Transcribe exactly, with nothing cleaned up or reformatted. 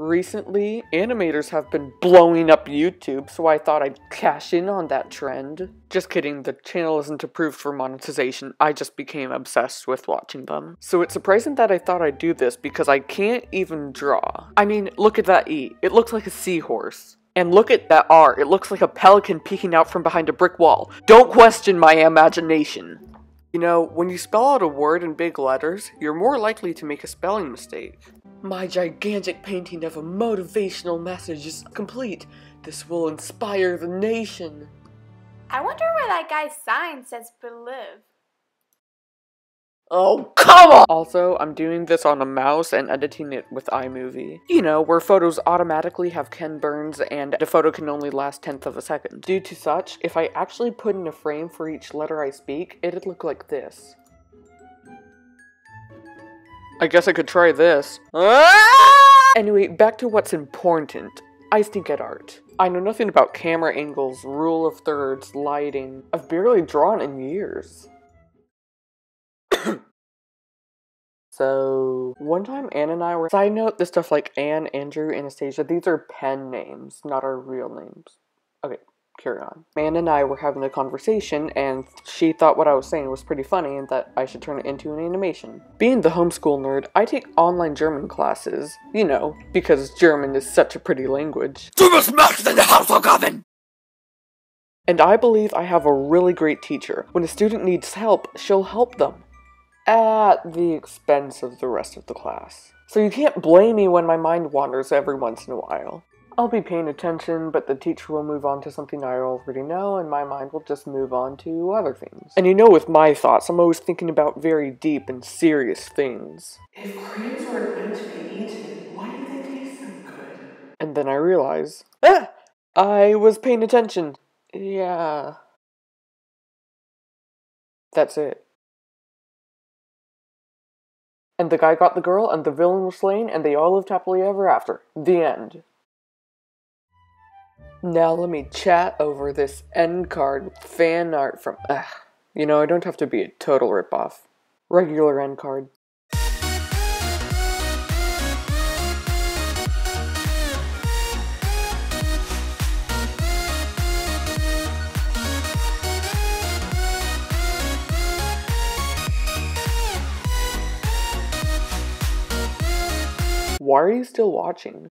Recently, animators have been blowing up YouTube, so I thought I'd cash in on that trend. Just kidding, the channel isn't approved for monetization, I just became obsessed with watching them. So it's surprising that I thought I'd do this because I can't even draw. I mean, look at that E, it looks like a seahorse. And look at that R, it looks like a pelican peeking out from behind a brick wall. Don't question my imagination. You know, when you spell out a word in big letters, you're more likely to make a spelling mistake. My gigantic painting of a motivational message is complete. This will inspire the nation. I wonder where that guy's sign says "Believe." Oh, come on! Also, I'm doing this on a mouse and editing it with iMovie. You know, where photos automatically have Ken Burns and a photo can only last tenth of a second. Due to such, if I actually put in a frame for each letter I speak, it'd look like this. I guess I could try this. Anyway, back to what's important. I stink at art. I know nothing about camera angles, rule of thirds, lighting. I've barely drawn in years. So, one time Anne and I were- Side note, this stuff like Anne, Andrew, Anastasia, these are pen names, not our real names. Okay. Carry on. Anne and I were having a conversation, and she thought what I was saying was pretty funny and that I should turn it into an animation. Being the homeschool nerd, I take online German classes, you know, because German is such a pretty language. Du bist Max in the Hausaufgaben! And I believe I have a really great teacher. When a student needs help, she'll help them. At the expense of the rest of the class. So you can't blame me when my mind wanders every once in a while. I'll be paying attention, but the teacher will move on to something I already know, and my mind will just move on to other things. And you know, with my thoughts, I'm always thinking about very deep and serious things. If creams were meant to be eaten, why do they taste so good? And then I realize, ah! I was paying attention. Yeah. That's it. And the guy got the girl, and the villain was slain, and they all lived happily ever after. The end. Now let me chat over this end card with fan art from- Ugh. You know, I don't have to be a total ripoff. Regular end card. Why are you still watching?